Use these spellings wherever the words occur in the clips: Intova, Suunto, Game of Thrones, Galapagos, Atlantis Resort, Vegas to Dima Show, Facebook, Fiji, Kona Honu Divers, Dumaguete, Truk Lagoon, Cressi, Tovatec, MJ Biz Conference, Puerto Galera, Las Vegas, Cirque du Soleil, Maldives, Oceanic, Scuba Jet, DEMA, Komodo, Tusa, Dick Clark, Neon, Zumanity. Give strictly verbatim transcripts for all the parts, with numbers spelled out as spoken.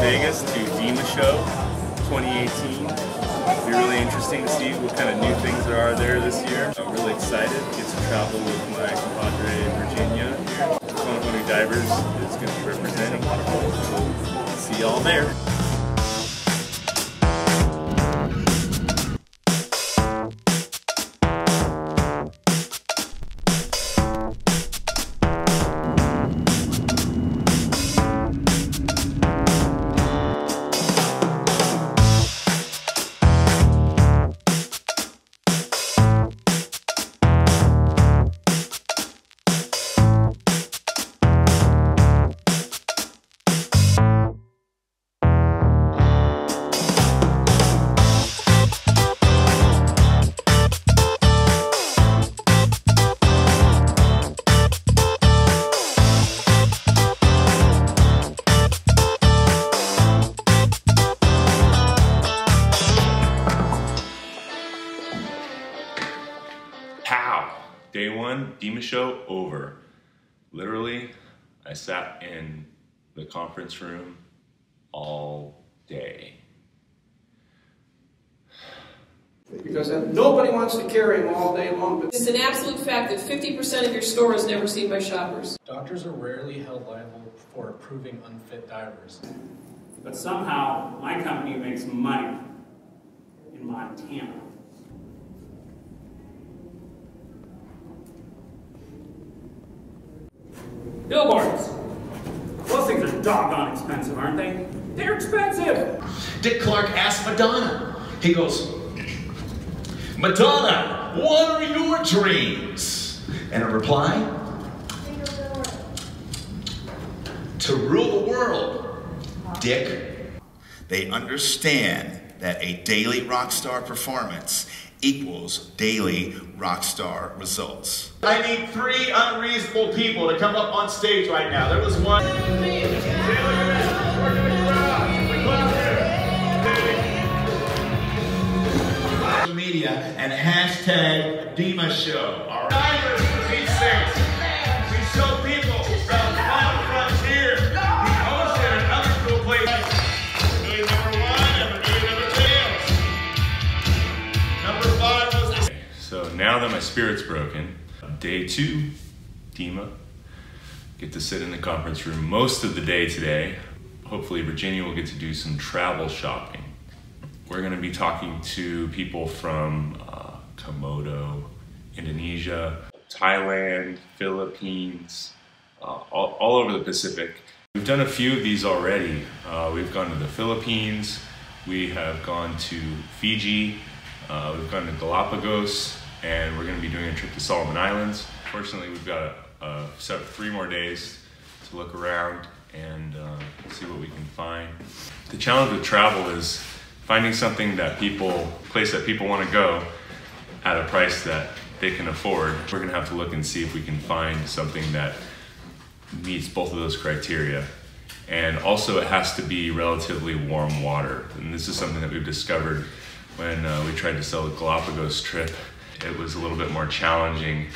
Vegas to Dima Show twenty eighteen. It'll be really interesting to see what kind of new things there are there this year. I'm really excited to get to travel with my compadre in Virginia here. Kona Honu Divers is going to be representing. We'll see y'all there. Day one, DEMA show over. Literally, I sat in the conference room all day. Because nobody wants to carry them all day long. But it's an absolute fact that fifty percent of your store is never seen by shoppers. Doctors are rarely held liable for approving unfit divers. But somehow, my company makes money in Montana. Billboards. Those things are doggone expensive, aren't they? They're expensive. Dick Clark asked Madonna. He goes, Madonna, what are your dreams? And her reply, to rule the world, Dick. They understand that a daily rock star performance equals daily rock star results. I need three unreasonable people to come up on stage right now. There was one. Social media and hashtag DEMA Show. All right. Divers for Pete's sake. We show people from the final frontier, the ocean, and other cool places. Million number one and million number two. Number five was. So now that my spirit's broken. Day two, DEMA. Get to sit in the conference room most of the day today. Hopefully Virginia will get to do some travel shopping. We're gonna be talking to people from uh, Komodo, Indonesia, Thailand, Philippines, uh, all, all over the Pacific. We've done a few of these already. Uh, we've gone to the Philippines, we have gone to Fiji, uh, we've gone to Galapagos, and we're gonna be doing a trip to Solomon Islands. Fortunately, we've got a, a set of three more days to look around and uh, see what we can find. The challenge with travel is finding something that people, place that people wanna go at a price that they can afford. We're gonna have to look and see if we can find something that meets both of those criteria. And also it has to be relatively warm water. And this is something that we've discovered when uh, we tried to sell the Galapagos trip. It was a little bit more challenging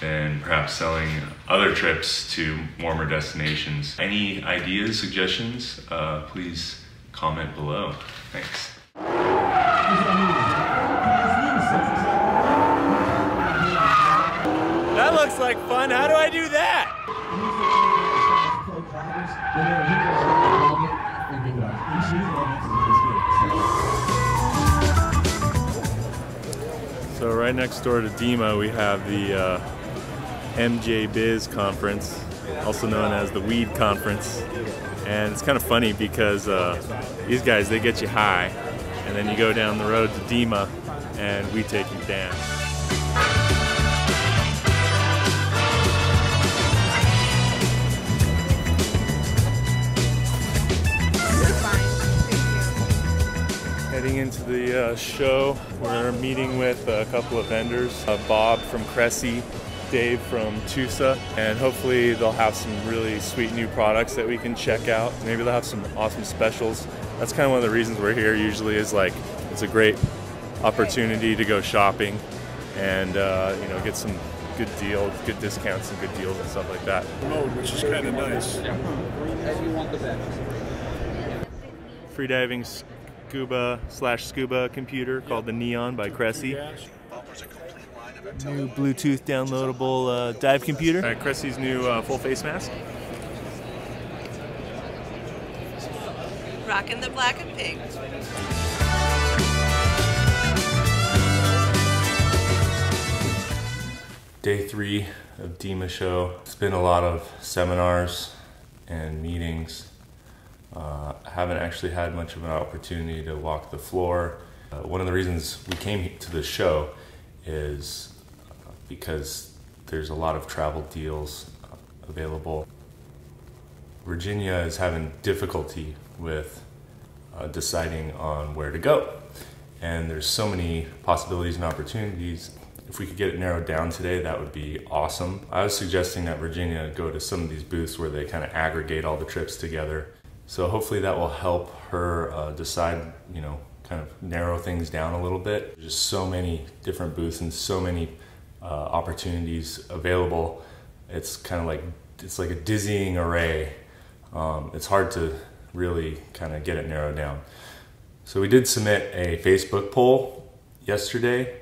than perhaps selling other trips to warmer destinations. Any ideas, suggestions, uh, please comment below. Thanks. That looks like fun. How do I do that? So right next door to DEMA, we have the uh, M J Biz Conference, also known as the Weed Conference. And it's kind of funny because uh, these guys, they get you high, and then you go down the road to DEMA, and we take you down. Heading into the uh, show, we're meeting with a couple of vendors, uh, Bob from Cressi, Dave from Tusa, and hopefully they'll have some really sweet new products that we can check out. Maybe they'll have some awesome specials. That's kind of one of the reasons we're here usually, is like it's a great opportunity to go shopping and uh, you know, get some good deals, good discounts and good deals and stuff like that. Mode, which is kind of nice. Yeah. freediving scuba slash scuba computer called the Neon by Cressi. New Bluetooth downloadable uh, dive computer. All right, Cressi's new uh, full face mask. Rocking the black and pink. Day three of DEMA Show. It's been a lot of seminars and meetings. Uh, I haven't actually had much of an opportunity to walk the floor. Uh, one of the reasons we came to this show is because there's a lot of travel deals available. Virginia is having difficulty with uh, deciding on where to go. And there's so many possibilities and opportunities. If we could get it narrowed down today, that would be awesome. I was suggesting that Virginia go to some of these booths where they kind of aggregate all the trips together. So hopefully that will help her uh, decide, you know, kind of narrow things down a little bit. There's just so many different booths and so many uh, opportunities available. It's kind of like, it's like a dizzying array. Um, it's hard to really kind of get it narrowed down. So we did submit a Facebook poll yesterday,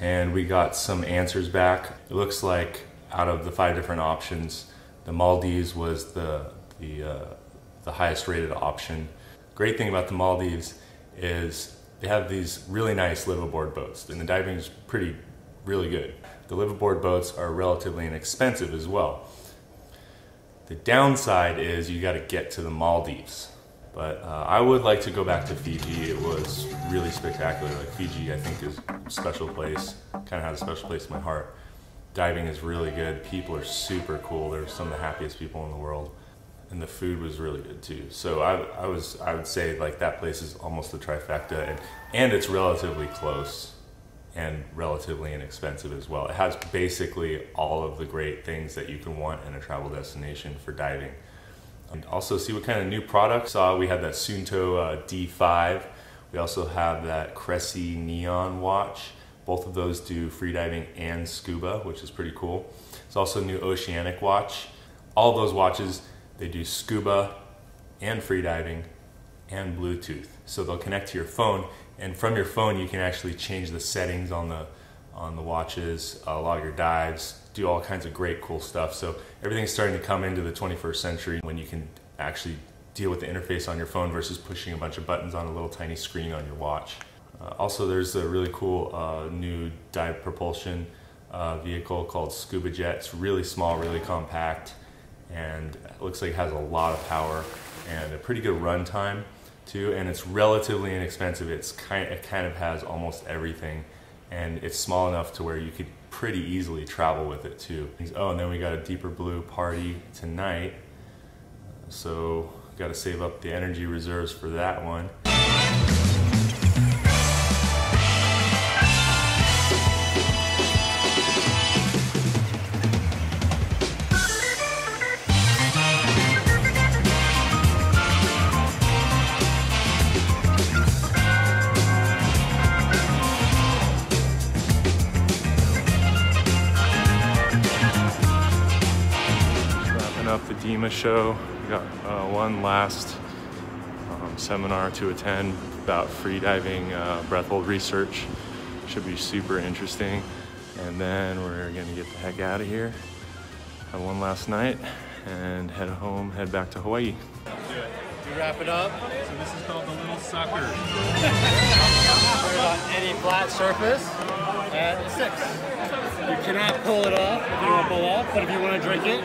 and we got some answers back. It looks like out of the five different options, the Maldives was the, the, uh, the highest rated option. Great thing about the Maldives is they have these really nice liveaboard boats, and the diving is pretty, really good. The liveaboard boats are relatively inexpensive as well. The downside is you gotta get to the Maldives. But uh, I would like to go back to Fiji. It was really spectacular. Like Fiji, I think, is a special place. Kind of has a special place in my heart. Diving is really good. People are super cool. They're some of the happiest people in the world, and the food was really good too. So I, I was, I would say like that place is almost a trifecta, and and it's relatively close, and relatively inexpensive as well. It has basically all of the great things that you can want in a travel destination for diving. And also see what kind of new products. Saw we had that Suunto uh, D five. We also have that Cressi Neon watch. Both of those do freediving and scuba, which is pretty cool. It's also a new Oceanic watch. All those watches, they do scuba and freediving and Bluetooth. So they'll connect to your phone, and from your phone you can actually change the settings on the on the watches, uh, log your dives, do all kinds of great cool stuff. So everything's starting to come into the twenty-first century when you can actually deal with the interface on your phone versus pushing a bunch of buttons on a little tiny screen on your watch. Uh, also, there's a really cool uh, new dive propulsion uh, vehicle called Scuba Jet. It's really small, really compact, and it looks like it has a lot of power and a pretty good run time too, and it's relatively inexpensive. It's kind, it kind of has almost everything, and it's small enough to where you could pretty easily travel with it too. Oh, and then we got a Deeper Blue party tonight, so got to save up the energy reserves for that one. DEMA Show. We got uh, one last um, seminar to attend about freediving uh, breathhold research. Should be super interesting. And then we're gonna get the heck out of here. Have one last night and head home, head back to Hawaii. We wrap it up. So this is called the Little Sucker. We're on any flat surface at six. You cannot pull it off if you want to pull off, but if you want to drink it,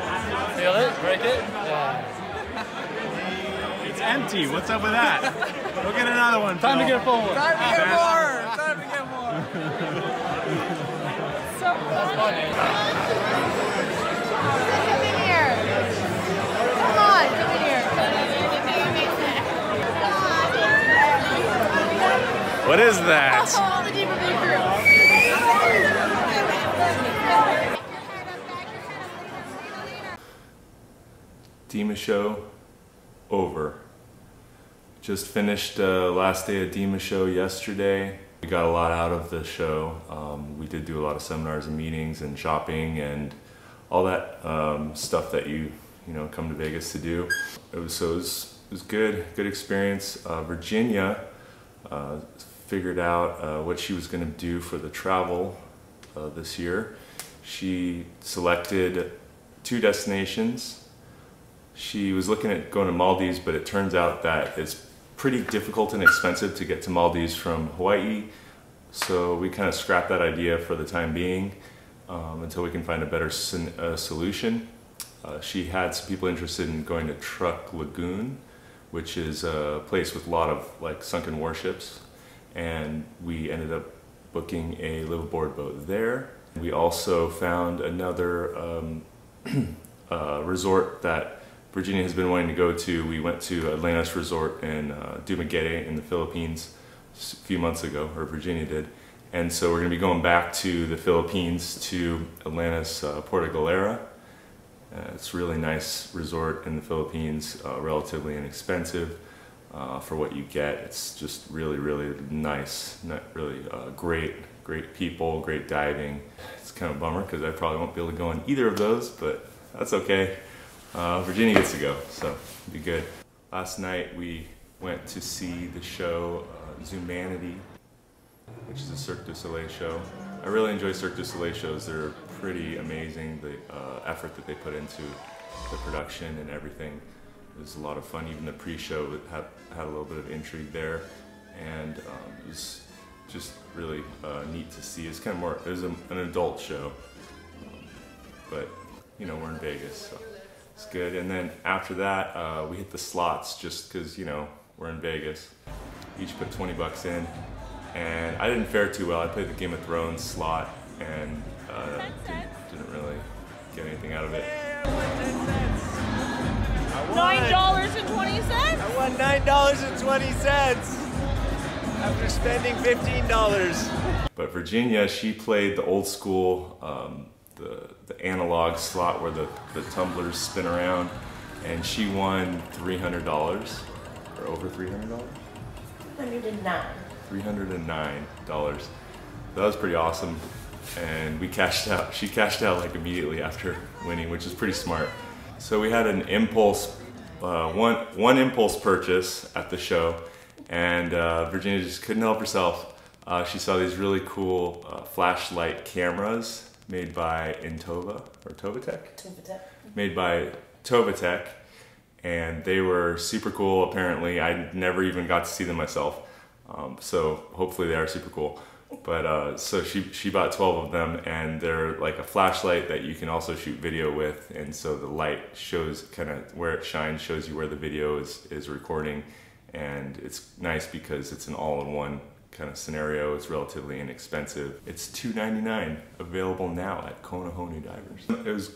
feel it, break it. Yeah. It's empty. What's up with that? Go get another one. Time no. to get full one. Time to get more. Time to get more. It's so funny. Come in here. Come on, come in here. What is that? All the Deeper Blue crew. DEMA Show over. Just finished the uh, last day of DEMA Show yesterday. We got a lot out of the show. Um, we did do a lot of seminars and meetings and shopping and all that um, stuff that you you know come to Vegas to do. It was so it was, was good, good experience. Uh, Virginia uh, figured out uh, what she was going to do for the travel uh, this year. She selected two destinations. She was looking at going to Maldives, but it turns out that it's pretty difficult and expensive to get to Maldives from Hawaii, so we kind of scrapped that idea for the time being um, until we can find a better uh, solution. Uh, she had some people interested in going to Truk Lagoon, which is a place with a lot of like sunken warships, and we ended up booking a liveaboard boat there. We also found another um, uh, resort that Virginia has been wanting to go to. We went to Atlantis Resort in uh, Dumaguete in the Philippines a few months ago, or Virginia did. And so we're going to be going back to the Philippines to Atlantis uh, Puerto Galera. Uh, it's a really nice resort in the Philippines, uh, relatively inexpensive uh, for what you get. It's just really, really nice, not really uh, great. Great people, great diving. It's kind of a bummer because I probably won't be able to go on either of those, but that's okay. Uh, Virginia gets to go, so it'll be good. Last night we went to see the show uh, Zumanity, which is a Cirque du Soleil show. I really enjoy Cirque du Soleil shows. They're pretty amazing. The uh, effort that they put into the production and everything is a lot of fun. Even the pre-show had, had a little bit of intrigue there, and um, it was just really uh, neat to see. It's kind of more, it was a, an adult show, um, but you know, we're in Vegas, so it's good. And then after that, uh, we hit the slots just because, you know, we're in Vegas. Each put twenty bucks in, and I didn't fare too well. I played the Game of Thrones slot and uh, didn't, didn't really get anything out of it. nine dollars and twenty cents? I won nine dollars and twenty cents. After spending fifteen dollars. But Virginia, she played the old school, um, the, the analog slot where the, the tumblers spin around, and she won three hundred dollars, or over three hundred dollars? one hundred and nine dollars. three hundred and nine dollars. That was pretty awesome, and we cashed out. She cashed out like immediately after winning, which is pretty smart. So we had an impulse, uh, one, one impulse purchase at the show, and uh, Virginia just couldn't help herself. Uh, she saw these really cool uh, flashlight cameras made by Intova, or Tovatec? Tovatec. Made by Tovatec, and they were super cool apparently. I never even got to see them myself, um, so hopefully they are super cool. But uh, so she, she bought twelve of them, and they're like a flashlight that you can also shoot video with, and so the light shows kind of where it shines, shows you where the video is, is recording. And it's nice because it's an all-in-one kind of scenario. It's relatively inexpensive. It's two ninety-nine, available now at Kona Honu Divers. It was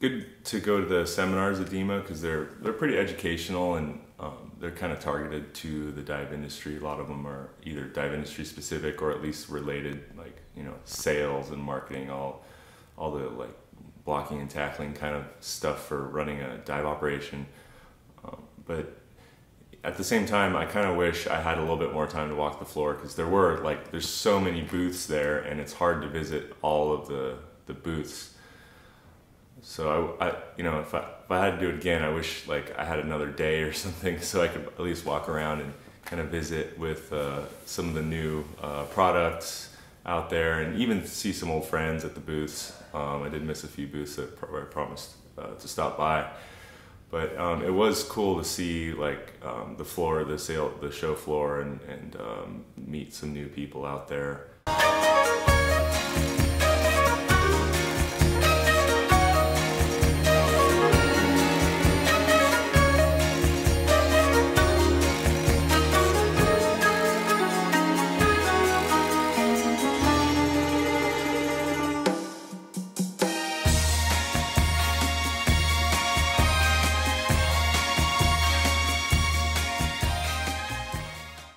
good to go to the seminars at DEMA because they're, they're pretty educational, and um, they're kind of targeted to the dive industry. A lot of them are either dive industry specific or at least related, like, you know, sales and marketing, all, all the like blocking and tackling kind of stuff for running a dive operation. Um, but at the same time, I kind of wish I had a little bit more time to walk the floor, because there were like, there's so many booths there, and it's hard to visit all of the, the booths. So I, I you know, if I, if I had to do it again, I wish like I had another day or something so I could at least walk around and kind of visit with uh, some of the new uh, products out there, and even see some old friends at the booths. Um, I did miss a few booths that I promised uh, to stop by. But um, it was cool to see like um, the floor, the sale, the show floor, and, and um, meet some new people out there.